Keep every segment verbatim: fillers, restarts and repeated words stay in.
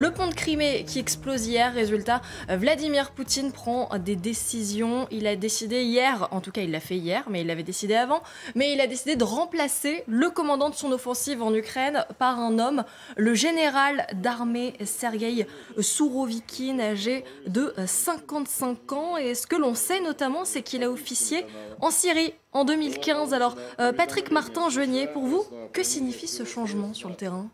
Le pont de Crimée qui explose hier, résultat, Vladimir Poutine prend des décisions. Il a décidé hier, en tout cas il l'a fait hier, mais il l'avait décidé avant, mais il a décidé de remplacer le commandant de son offensive en Ukraine par un homme, le général d'armée Sergueï Sourovikine, âgé de cinquante-cinq ans. Et ce que l'on sait notamment, c'est qu'il a officié en Syrie en deux mille quinze. Alors, euh, Patrick Martin-Jeunier, pour vous, que signifie ce changement sur le terrain ?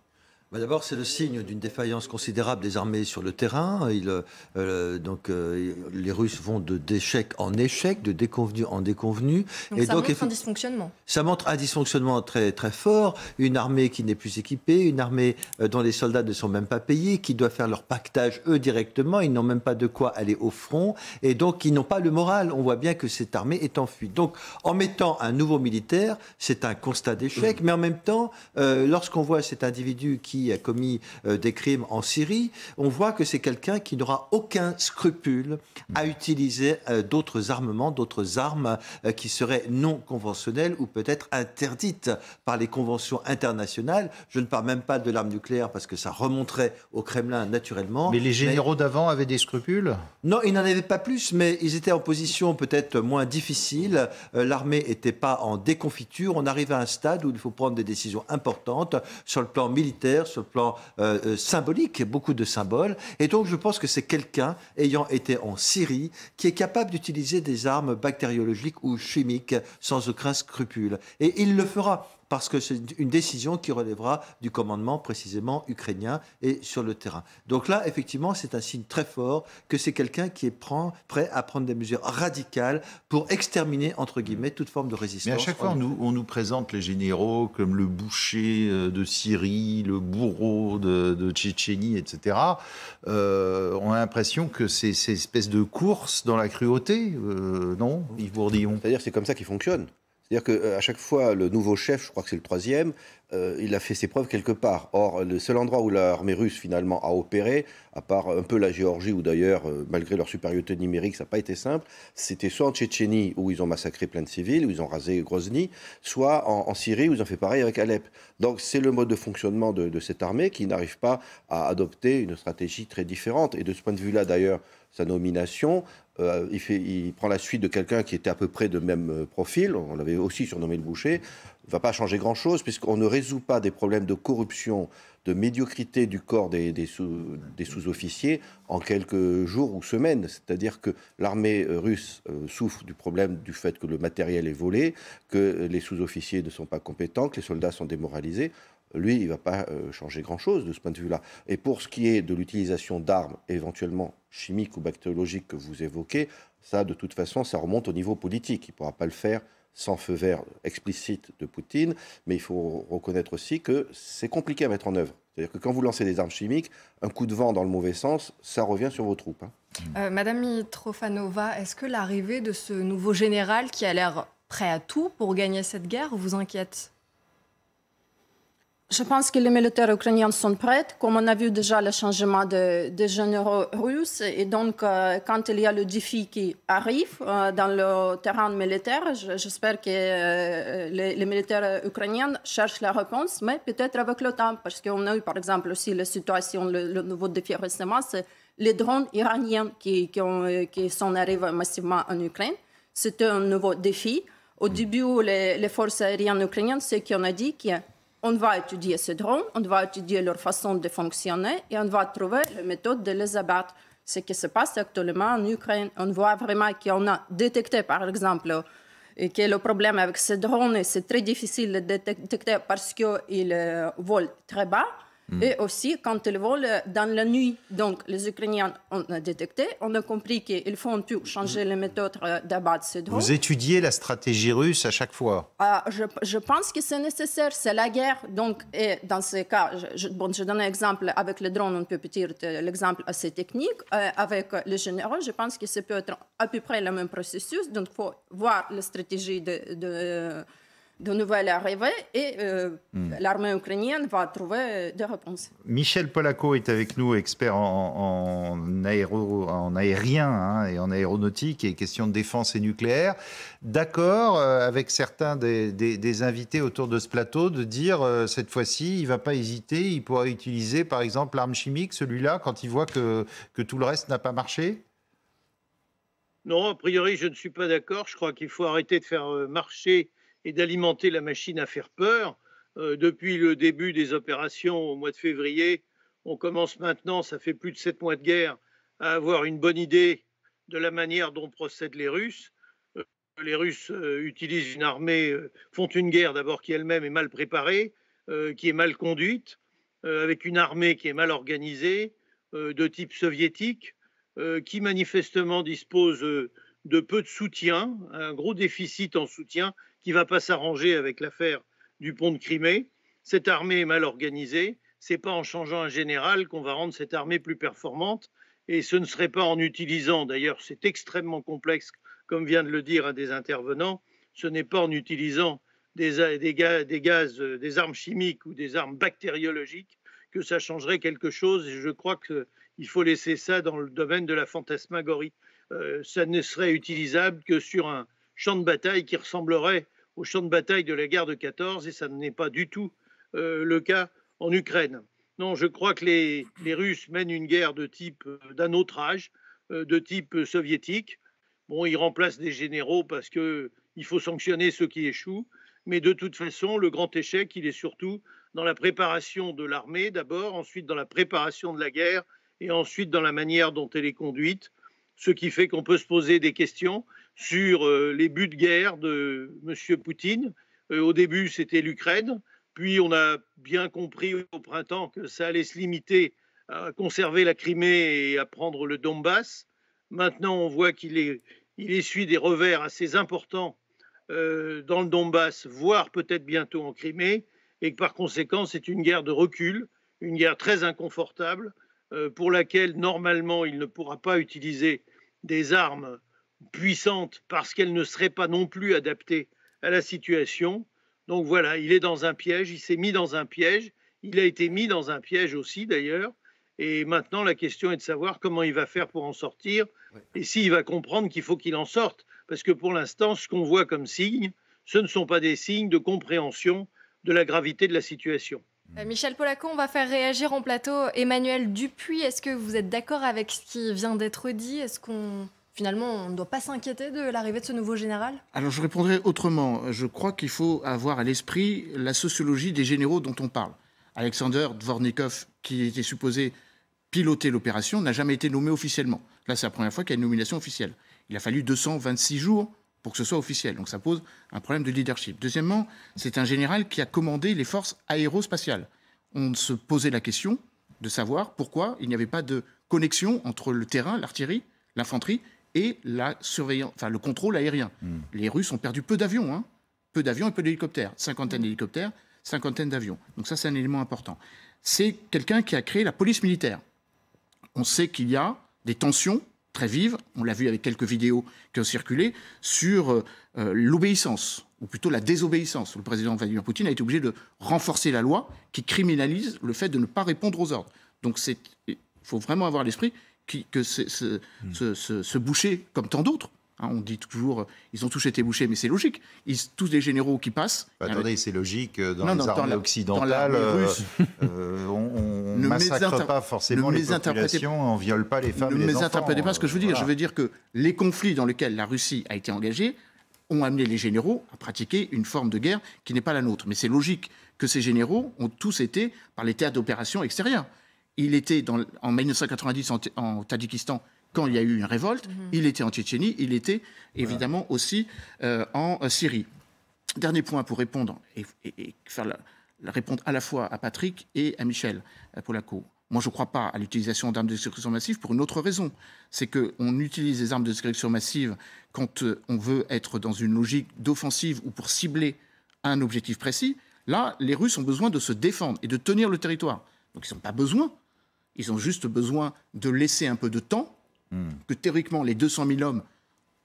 D'abord, c'est le signe d'une défaillance considérable des armées sur le terrain. Il, euh, donc, euh, les Russes vont de d'échec en échec, de déconvenu en déconvenu. Donc et ça donc, montre un dysfonctionnement. Ça montre un dysfonctionnement très, très fort. Une armée qui n'est plus équipée, une armée dont les soldats ne sont même pas payés, qui doivent faire leur pactage eux directement. Ils n'ont même pas de quoi aller au front. Et donc, ils n'ont pas le moral. On voit bien que cette armée est en fuite. Donc, en mettant un nouveau militaire, c'est un constat d'échec. Mmh. Mais en même temps, euh, lorsqu'on voit cet individu qui a commis euh, des crimes en Syrie, on voit que c'est quelqu'un qui n'aura aucun scrupule à utiliser euh, d'autres armements, d'autres armes euh, qui seraient non conventionnelles ou peut-être interdites par les conventions internationales. Je ne parle même pas de l'arme nucléaire parce que ça remonterait au Kremlin naturellement. Mais les généraux mais... d'avant avaient des scrupules? Non, ils n'en avaient pas plus, mais ils étaient en position peut-être moins difficile. Euh, l'armée n'était pas en déconfiture. On arrive à un stade où il faut prendre des décisions importantes sur le plan militaire, sur le plan euh, symbolique, beaucoup de symboles. Et donc, je pense que c'est quelqu'un ayant été en Syrie qui est capable d'utiliser des armes bactériologiques ou chimiques sans aucun scrupule. Et il le fera, parce que c'est une décision qui relèvera du commandement précisément ukrainien et sur le terrain. Donc là, effectivement, c'est un signe très fort que c'est quelqu'un qui est prêt à prendre des mesures radicales pour exterminer, entre guillemets, toute forme de résistance. Mais à chaque fois, on nous, on nous présente les généraux comme le boucher de Syrie, le bourreau de, de Tchétchénie, et cetera. Euh, on a l'impression que c'est cette espèce de course dans la cruauté, euh, non, Yves Bourdillon? C'est-à-dire que c'est comme ça qu'il fonctionne. C'est-à-dire qu'à chaque fois, le nouveau chef, je crois que c'est le troisième, euh, il a fait ses preuves quelque part. Or, le seul endroit où l'armée russe, finalement, a opéré, à part un peu la Géorgie, où d'ailleurs, euh, malgré leur supériorité numérique, ça n'a pas été simple, c'était soit en Tchétchénie, où ils ont massacré plein de civils, où ils ont rasé Grozny, soit en, en Syrie, où ils ont fait pareil avec Alep. Donc, c'est le mode de fonctionnement de, de cette armée qui n'arrive pas à adopter une stratégie très différente. Et de ce point de vue-là, d'ailleurs, sa nomination... Euh, il, fait, il prend la suite de quelqu'un qui était à peu près de même profil, on l'avait aussi surnommé le boucher, ne va pas changer grand-chose puisqu'on ne résout pas des problèmes de corruption, de médiocrité du corps des, des sous-officiers en quelques jours ou semaines. C'est-à-dire que l'armée russe souffre du problème du fait que le matériel est volé, que les sous-officiers ne sont pas compétents, que les soldats sont démoralisés. Lui, il ne va pas changer grand-chose de ce point de vue-là. Et pour ce qui est de l'utilisation d'armes éventuellement chimiques ou bactériologiques que vous évoquez, ça, de toute façon, ça remonte au niveau politique. Il ne pourra pas le faire sans feu vert explicite de Poutine, mais il faut reconnaître aussi que c'est compliqué à mettre en œuvre. C'est-à-dire que quand vous lancez des armes chimiques, un coup de vent dans le mauvais sens, ça revient sur vos troupes. Hein. Euh, Madame Mitrofanova, est-ce que l'arrivée de ce nouveau général qui a l'air prêt à tout pour gagner cette guerre vous inquiète ? Je pense que les militaires ukrainiens sont prêts, comme on a vu déjà le changement des de généraux russes. Et donc, euh, quand il y a le défi qui arrive euh, dans le terrain militaire, j'espère que euh, les, les militaires ukrainiens cherchent la réponse, mais peut-être avec le temps, parce qu'on a eu, par exemple, aussi la situation, le, le nouveau défi récemment, c'est les drones iraniens qui, qui, ont, qui sont arrivés massivement en Ukraine. C'était un nouveau défi. Au début, les, les forces aériennes ukrainiennes, c'est qu'on a dit que on va étudier ces drones, on va étudier leur façon de fonctionner et on va trouver la méthode de les abattre. Ce qui se passe actuellement en Ukraine, on voit vraiment qu'on a détecté, par exemple, que le problème avec ces drones, c'est très difficile de détecter parce qu'ils volent très bas mmh. et aussi quand ils volent dans la nuit. Donc, les Ukrainiens ont détecté, on a compris qu'ils font tout changer les méthodes d'abattre ces drones. Vous étudiez la stratégie russe à chaque fois? Euh, je, je pense que c'est nécessaire, c'est la guerre. Donc, et dans ces cas, je, bon, je donne un exemple avec les drones, on peut tirer l'exemple assez technique. Euh, avec les généraux, je pense que ça peut être à peu près le même processus. Donc, il faut voir la stratégie de, de, de nouvelles arrivées et euh, mmh. l'armée ukrainienne va trouver des réponses. Michel Polacco est avec nous, expert en, en, aéro, en aérien hein, et en aéronautique et question de défense et nucléaire. D'accord euh, avec certains des, des, des invités autour de ce plateau de dire euh, cette fois-ci, il ne va pas hésiter, il pourra utiliser par exemple l'arme chimique, celui-là, quand il voit que, que tout le reste n'a pas marché? Non, a priori, je ne suis pas d'accord. Je crois qu'il faut arrêter de faire marcher et d'alimenter la machine à faire peur. Euh, depuis le début des opérations au mois de février, on commence maintenant, ça fait plus de sept mois de guerre, à avoir une bonne idée de la manière dont procèdent les Russes. Euh, les Russes euh, utilisent une armée, euh, font une guerre d'abord qui elle-même est mal préparée, euh, qui est mal conduite, euh, avec une armée qui est mal organisée, euh, de type soviétique, euh, qui manifestement dispose euh, de peu de soutien, un gros déficit en soutien, qui ne va pas s'arranger avec l'affaire du pont de Crimée. Cette armée est mal organisée. Ce n'est pas en changeant un général qu'on va rendre cette armée plus performante. Et ce ne serait pas en utilisant, d'ailleurs c'est extrêmement complexe, comme vient de le dire un des intervenants, ce n'est pas en utilisant des, des, gaz, des gaz, des armes chimiques ou des armes bactériologiques que ça changerait quelque chose. Et je crois qu'il faut laisser ça dans le domaine de la fantasmagorie. Euh, ça ne serait utilisable que sur un champ de bataille qui ressemblerait au champ de bataille de la guerre de quatorze, et ça n'est pas du tout euh, le cas en Ukraine. Non, je crois que les, les Russes mènent une guerre de type euh, d'un autre âge, euh, de type euh, soviétique. Bon, ils remplacent des généraux parce qu'il euh, faut sanctionner ceux qui échouent, mais de toute façon, le grand échec, il est surtout dans la préparation de l'armée d'abord, ensuite dans la préparation de la guerre, et ensuite dans la manière dont elle est conduite, ce qui fait qu'on peut se poser des questions sur les buts de guerre de M. Poutine. Au début, c'était l'Ukraine. Puis, on a bien compris au printemps que ça allait se limiter à conserver la Crimée et à prendre le Donbass. Maintenant, on voit qu'il il essuie des revers assez importants euh, dans le Donbass, voire peut-être bientôt en Crimée. Et que par conséquent, c'est une guerre de recul, une guerre très inconfortable, euh, pour laquelle, normalement, il ne pourra pas utiliser des armes puissante parce qu'elle ne serait pas non plus adaptée à la situation. Donc voilà, il est dans un piège, il s'est mis dans un piège, il a été mis dans un piège aussi d'ailleurs, et maintenant la question est de savoir comment il va faire pour en sortir, et s'il va comprendre qu'il faut qu'il en sorte, parce que pour l'instant, ce qu'on voit comme signe, ce ne sont pas des signes de compréhension de la gravité de la situation. Michel Polacco, on va faire réagir en plateau Emmanuel Dupuis. Est-ce que vous êtes d'accord avec ce qui vient d'être dit? Est-ce qu'on... Finalement, on ne doit pas s'inquiéter de l'arrivée de ce nouveau général? Alors, je répondrai autrement. Je crois qu'il faut avoir à l'esprit la sociologie des généraux dont on parle. Alexander Dvornikov, qui était supposé piloter l'opération, n'a jamais été nommé officiellement. Là, c'est la première fois qu'il y a une nomination officielle. Il a fallu deux cent vingt-six jours pour que ce soit officiel. Donc, ça pose un problème de leadership. Deuxièmement, c'est un général qui a commandé les forces aérospatiales. On se posait la question de savoir pourquoi il n'y avait pas de connexion entre le terrain, l'artillerie, l'infanterie et la surveillance, enfin le contrôle aérien. Mmh. Les Russes ont perdu peu d'avions, hein, peu d'avions et peu d'hélicoptères, cinquantaine d'hélicoptères, cinquantaine d'avions. Donc ça, c'est un élément important. C'est quelqu'un qui a créé la police militaire. On sait qu'il y a des tensions très vives, on l'a vu avec quelques vidéos qui ont circulé, sur euh, l'obéissance, ou plutôt la désobéissance. Le président Vladimir Poutine a été obligé de renforcer la loi qui criminalise le fait de ne pas répondre aux ordres. Donc il faut vraiment avoir à l'esprit Qui, que ce, ce, ce, ce, ce boucher, comme tant d'autres, hein, on dit toujours, ils ont tous été bouchés, mais c'est logique. Ils, tous les généraux qui passent... Bah, attendez, un... c'est logique, dans non, les non, armées dans occidentales, dans euh, euh, on ne massacre pas forcément les populations, on ne viole pas les femmes et les enfants. Ne mésinterprétez pas ce que je veux dire. Voilà. Je veux dire que les conflits dans lesquels la Russie a été engagée ont amené les généraux à pratiquer une forme de guerre qui n'est pas la nôtre. Mais c'est logique que ces généraux ont tous été par les théâtres d'opérations extérieures. Il était dans, en mille neuf cent quatre-vingt-dix en, en Tadjikistan quand il y a eu une révolte. Mmh. Il était en Tchétchénie. Il était évidemment voilà. aussi euh, en euh, Syrie. Dernier point pour répondre et, et, et faire la, la répondre à la fois à Patrick et à Michel Polacco. Moi, je ne crois pas à l'utilisation d'armes de destruction massive pour une autre raison. C'est qu'on utilise les armes de destruction massive quand euh, on veut être dans une logique d'offensive ou pour cibler un objectif précis. Là, les Russes ont besoin de se défendre et de tenir le territoire. Donc, ils n'ont pas besoin. Ils ont juste besoin de laisser un peu de temps, mmh. que théoriquement, les deux cent mille hommes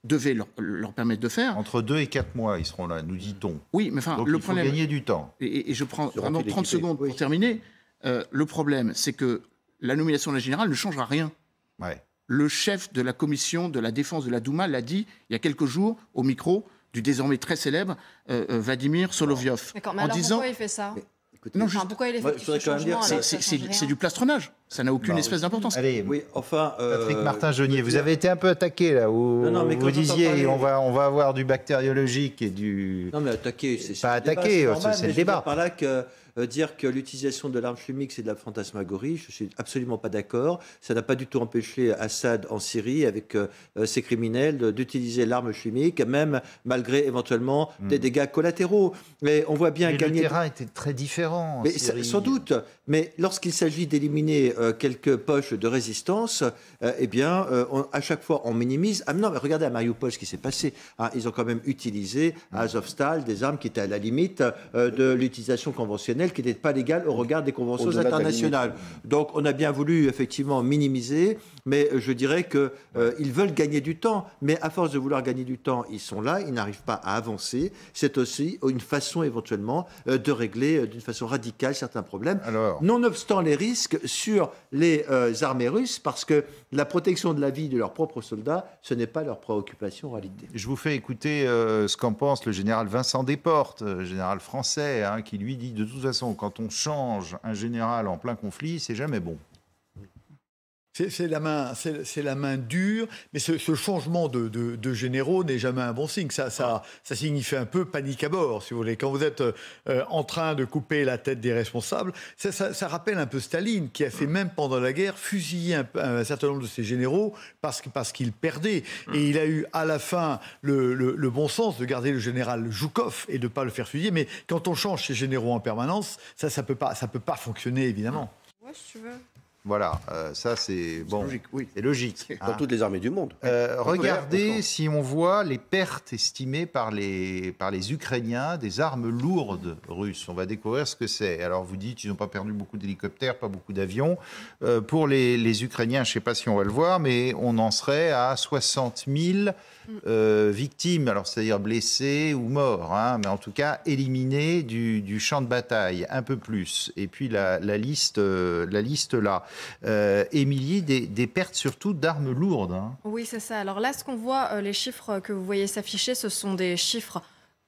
devait leur, leur permettre de faire. Entre deux et quatre mois, ils seront là, nous dit-on. Oui, mais enfin, donc, le il problème... faut gagner du temps. Et, et je prends vraiment trente secondes pour oui. terminer. Euh, le problème, c'est que la nomination de la générale ne changera rien. Ouais. Le chef de la commission de la défense de la Douma l'a dit il y a quelques jours au micro du désormais très célèbre euh, Vladimir Solovyov. Mais, quand, mais en alors disant... pourquoi il fait ça? Écoutez, non, juste... enfin, pourquoi il est fait ouais, c'est du plastronnage. Ça n'a aucune bah, espèce d'importance. Allez, oui, enfin, euh, Patrick Martin-Jeunier, vous avez été un peu attaqué là où non, non, mais vous disiez parler... on va on va avoir du bactériologique et du. Non mais attaqué, c'est pas attaqué, c'est le débat. Par là que euh, dire que l'utilisation de l'arme chimique c'est de la fantasmagorie, je suis absolument pas d'accord. Ça n'a pas du tout empêché Assad en Syrie avec euh, ses criminels d'utiliser l'arme chimique, même malgré éventuellement mm. des dégâts collatéraux. Mais on voit bien. Mais gagner... le terrain était très différent. En mais Syrie. Sans doute. Mais lorsqu'il s'agit d'éliminer Euh, quelques poches de résistance, euh, eh bien, euh, on, à chaque fois, on minimise. Ah non, mais regardez à Marioupol ce qui s'est passé. Hein, ils ont quand même utilisé à Azovstal des armes qui étaient à la limite euh, de l'utilisation conventionnelle, qui n'était pas légale au regard des conventions internationales. Donc, on a bien voulu effectivement minimiser, mais je dirais qu'ils euh, veulent gagner du temps. Mais à force de vouloir gagner du temps, ils sont là, ils n'arrivent pas à avancer. C'est aussi une façon éventuellement euh, de régler euh, d'une façon radicale certains problèmes. Alors... Nonobstant les risques sur les euh, armées russes, parce que la protection de la vie de leurs propres soldats, ce n'est pas leur préoccupation en réalité. Je vous fais écouter euh, ce qu'en pense le général Vincent Desportes, euh, général français, hein, qui lui dit de toute façon, quand on change un général en plein conflit, c'est jamais bon. C'est la main, c'est la main dure, mais ce, ce changement de, de, de généraux n'est jamais un bon signe. Ça, ça, ça signifie un peu panique à bord, si vous voulez. Quand vous êtes euh, en train de couper la tête des responsables, ça, ça, ça rappelle un peu Staline, qui a fait même pendant la guerre fusiller un, un certain nombre de ses généraux parce, parce qu'il perdait. Et il a eu à la fin le, le, le bon sens de garder le général Joukov et de ne pas le faire fusiller. Mais quand on change ses généraux en permanence, ça, ça peut pas, ça peut pas fonctionner, évidemment. Ouais, si tu veux. Voilà, euh, ça c'est bon, logique. Oui. C'est logique. Dans hein. toutes les armées du monde. Euh, regardez si on voit les pertes estimées par les, par les Ukrainiens des armes lourdes russes. On va découvrir ce que c'est. Alors vous dites, ils n'ont pas perdu beaucoup d'hélicoptères, pas beaucoup d'avions. Euh, pour les, les Ukrainiens, je ne sais pas si on va le voir, mais on en serait à soixante mille euh, victimes, alors c'est-à-dire blessés ou morts, hein, mais en tout cas éliminés du, du champ de bataille, un peu plus. Et puis la, la liste, euh, la liste là. Euh, Émilie, des, des pertes surtout d'armes lourdes. Hein. Oui, c'est ça. Alors là, ce qu'on voit, euh, les chiffres que vous voyez s'afficher, ce sont des chiffres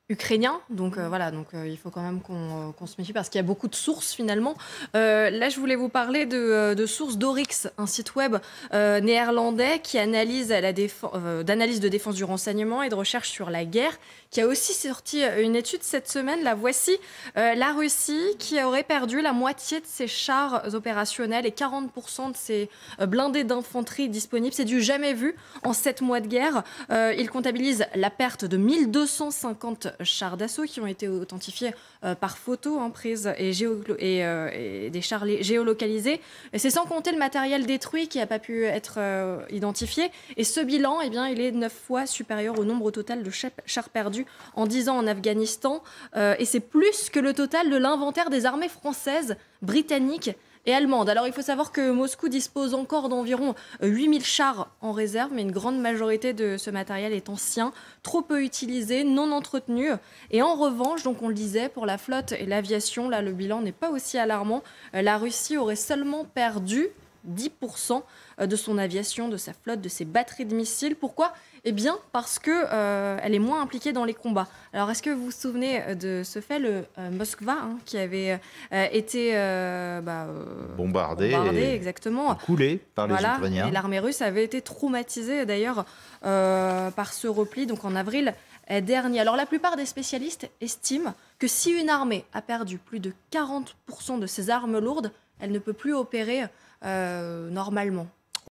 ukrainiens. Donc euh, voilà, donc, euh, il faut quand même qu'on euh, qu'on se méfie parce qu'il y a beaucoup de sources finalement. Euh, là, je voulais vous parler de, de sources Dorix, un site web euh, néerlandais qui analyse la défense, euh, d'analyse de défense du renseignement et de recherche sur la guerre, qui a aussi sorti une étude cette semaine. La voici, euh, la Russie qui aurait perdu la moitié de ses chars opérationnels et quarante pour cent de ses blindés d'infanterie disponibles. C'est du jamais vu en sept mois de guerre. Euh, il comptabilise la perte de mille deux cent cinquante chars d'assaut qui ont été authentifiés euh, par photo, hein, prises et, et, euh, et des chars géolocalisés. C'est sans compter le matériel détruit qui n'a pas pu être euh, identifié. Et ce bilan, eh bien, il est neuf fois supérieur au nombre total de chars perdus en dix ans en Afghanistan. Euh, et c'est plus que le total de l'inventaire des armées françaises, britanniques et allemandes. Alors il faut savoir que Moscou dispose encore d'environ huit mille chars en réserve, mais une grande majorité de ce matériel est ancien, trop peu utilisé, non entretenu. Et en revanche, donc on le disait, pour la flotte et l'aviation, là le bilan n'est pas aussi alarmant. La Russie aurait seulement perdu dix pour cent de son aviation, de sa flotte, de ses batteries de missiles. Pourquoi ? Eh bien, parce qu'elle euh, est moins impliquée dans les combats. Alors, est-ce que vous vous souvenez de ce fait, le euh, Moskva, hein, qui avait euh, été euh, bah, euh, bombardé, bombardé et exactement, coulé par les voilà, Ukrainiens. Et l'armée russe avait été traumatisée, d'ailleurs, euh, par ce repli, donc en avril dernier. Alors, la plupart des spécialistes estiment que si une armée a perdu plus de quarante pour cent de ses armes lourdes, elle ne peut plus opérer euh, normalement.